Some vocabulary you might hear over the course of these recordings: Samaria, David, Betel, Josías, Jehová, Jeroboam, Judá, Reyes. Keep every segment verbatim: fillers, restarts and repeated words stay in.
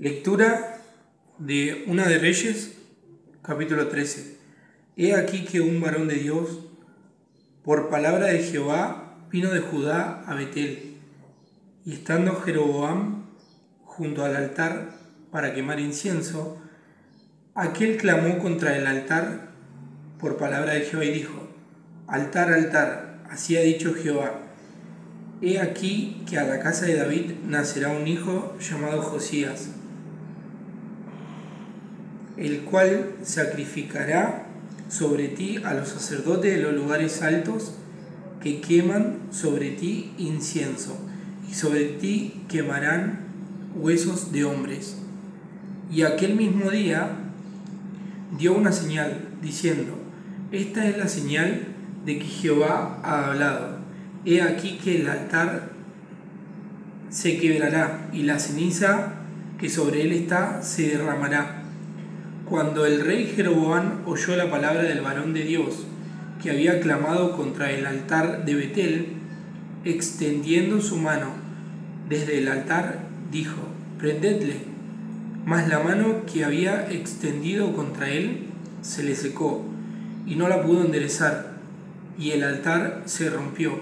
Lectura de una de Reyes, capítulo trece. He aquí que un varón de Dios, por palabra de Jehová, vino de Judá a Betel, y estando Jeroboam junto al altar para quemar incienso, aquel clamó contra el altar por palabra de Jehová y dijo: Altar, altar, así ha dicho Jehová, he aquí que a la casa de David nacerá un hijo llamado Josías, el cual sacrificará sobre ti a los sacerdotes de los lugares altos que queman sobre ti incienso, y sobre ti quemarán huesos de hombres. Y aquel mismo día dio una señal, diciendo: Esta es la señal de que Jehová ha hablado, he aquí que el altar se quebrará, y la ceniza que sobre él está se derramará. Cuando el rey Jeroboam oyó la palabra del varón de Dios, que había clamado contra el altar de Betel, extendiendo su mano desde el altar, dijo: Prendedle. Mas la mano que había extendido contra él se le secó, y no la pudo enderezar, y el altar se rompió,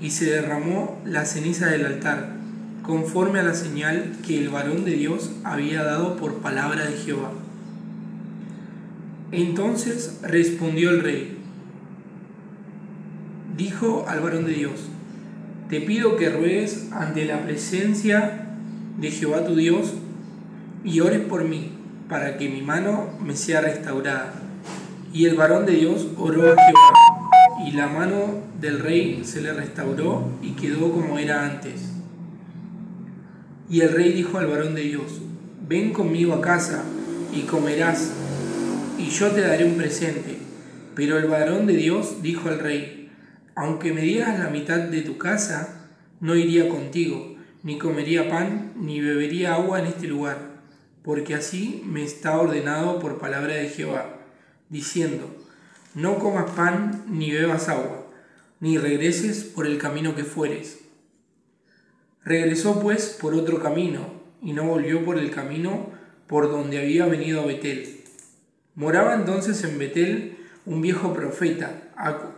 y se derramó la ceniza del altar, conforme a la señal que el varón de Dios había dado por palabra de Jehová. Entonces respondió el rey, dijo al varón de Dios: Te pido que ruegues ante la presencia de Jehová tu Dios y ores por mí, para que mi mano me sea restaurada. Y el varón de Dios oró a Jehová, y la mano del rey se le restauró y quedó como era antes. Y el rey dijo al varón de Dios: Ven conmigo a casa y comerás, y yo te daré un presente. Pero el varón de Dios dijo al rey: Aunque me dieras la mitad de tu casa, no iría contigo, ni comería pan, ni bebería agua en este lugar, porque así me está ordenado por palabra de Jehová, diciendo: No comas pan, ni bebas agua, ni regreses por el camino que fueres. Regresó pues por otro camino, y no volvió por el camino por donde había venido a Betel. Moraba entonces en Betel un viejo profeta,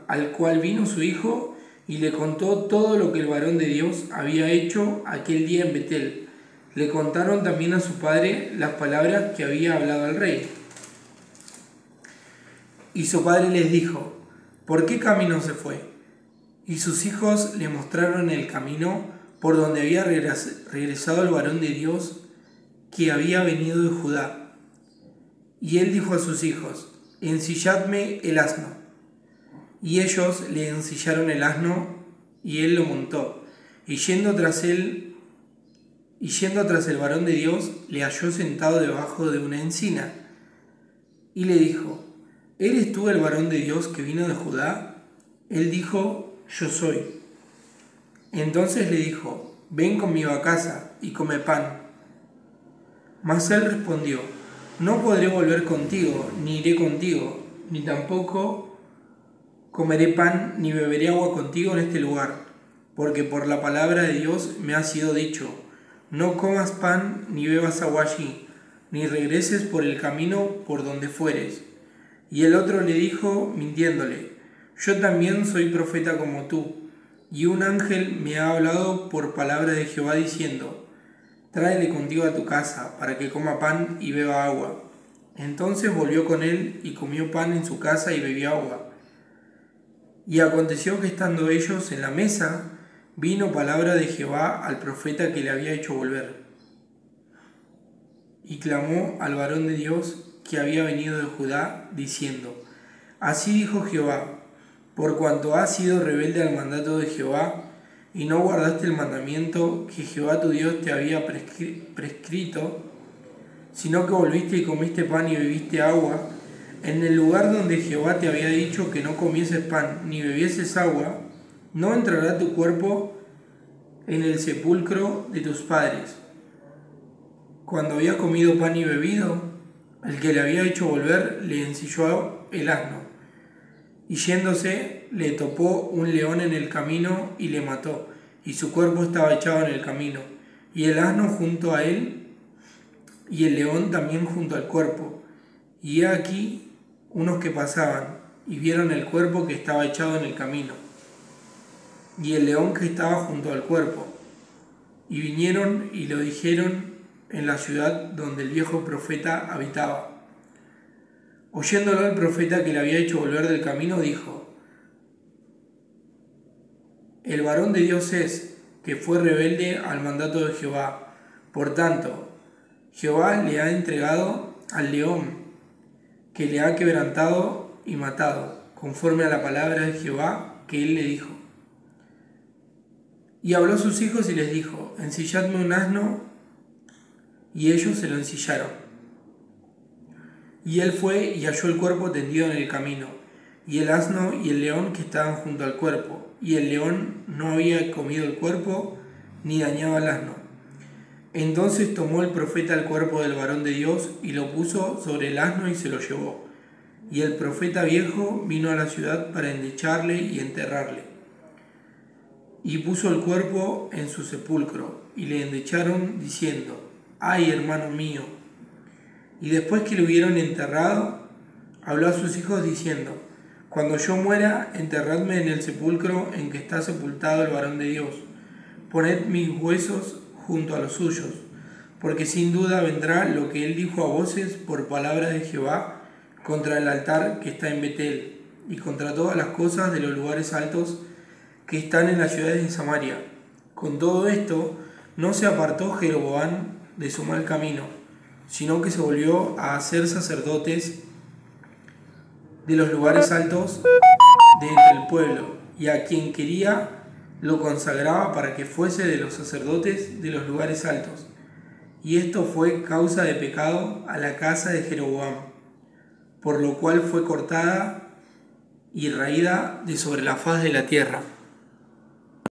al cual vino su hijo y le contó todo lo que el varón de Dios había hecho aquel día en Betel. Le contaron también a su padre las palabras que había hablado al rey. Y su padre les dijo: ¿Por qué camino se fue? Y sus hijos le mostraron el camino por donde había regresado el varón de Dios que había venido de Judá. Y él dijo a sus hijos: Ensilladme el asno. Y ellos le ensillaron el asno, y él lo montó. Y yendo tras él, y yendo tras el varón de Dios, le halló sentado debajo de una encina. Y le dijo: ¿Eres tú el varón de Dios que vino de Judá? Él dijo: Yo soy. Entonces le dijo: Ven conmigo a casa y come pan. Mas él respondió: No podré volver contigo, ni iré contigo, ni tampoco comeré pan, ni beberé agua contigo en este lugar, porque por la palabra de Dios me ha sido dicho: No comas pan, ni bebas agua allí, ni regreses por el camino por donde fueres. Y el otro le dijo, mintiéndole: Yo también soy profeta como tú, y un ángel me ha hablado por palabra de Jehová diciendo: Tráele contigo a tu casa, para que coma pan y beba agua. Entonces volvió con él, y comió pan en su casa y bebió agua. Y aconteció que estando ellos en la mesa, vino palabra de Jehová al profeta que le había hecho volver, y clamó al varón de Dios que había venido de Judá, diciendo: Así dijo Jehová, por cuanto has sido rebelde al mandato de Jehová, y no guardaste el mandamiento que Jehová tu Dios te había prescrito, sino que volviste y comiste pan y bebiste agua, en el lugar donde Jehová te había dicho que no comieses pan ni bebieses agua, no entrará tu cuerpo en el sepulcro de tus padres. Cuando había comido pan y bebido, el que le había hecho volver le ensilló el asno, y yéndose le topó un león en el camino y le mató, y su cuerpo estaba echado en el camino, y el asno junto a él, y el león también junto al cuerpo. Y he aquí unos que pasaban, y vieron el cuerpo que estaba echado en el camino, y el león que estaba junto al cuerpo. Y vinieron y lo dijeron en la ciudad donde el viejo profeta habitaba. Oyéndolo el profeta que le había hecho volver del camino, dijo: El varón de Dios es, que fue rebelde al mandato de Jehová. Por tanto, Jehová le ha entregado al león, que le ha quebrantado y matado, conforme a la palabra de Jehová que él le dijo. Y habló a sus hijos y les dijo: Ensilladme un asno. Y ellos se lo ensillaron. Y él fue y halló el cuerpo tendido en el camino, y el asno y el león que estaban junto al cuerpo. Y el león no había comido el cuerpo, ni dañaba al asno. Entonces tomó el profeta el cuerpo del varón de Dios, y lo puso sobre el asno y se lo llevó. Y el profeta viejo vino a la ciudad para endecharle y enterrarle. Y puso el cuerpo en su sepulcro, y le endecharon diciendo: Ay, hermano mío. Y después que lo hubieron enterrado, habló a sus hijos diciendo: Cuando yo muera, enterradme en el sepulcro en que está sepultado el varón de Dios. Poned mis huesos junto a los suyos, porque sin duda vendrá lo que él dijo a voces por palabra de Jehová contra el altar que está en Betel, y contra todas las cosas de los lugares altos que están en las ciudades de Samaria. Con todo esto, no se apartó Jeroboam de su mal camino, sino que se volvió a hacer sacerdotes de los lugares altos de entre el pueblo, y a quien quería lo consagraba para que fuese de los sacerdotes de los lugares altos. Y esto fue causa de pecado a la casa de Jeroboam, por lo cual fue cortada y raída de sobre la faz de la tierra.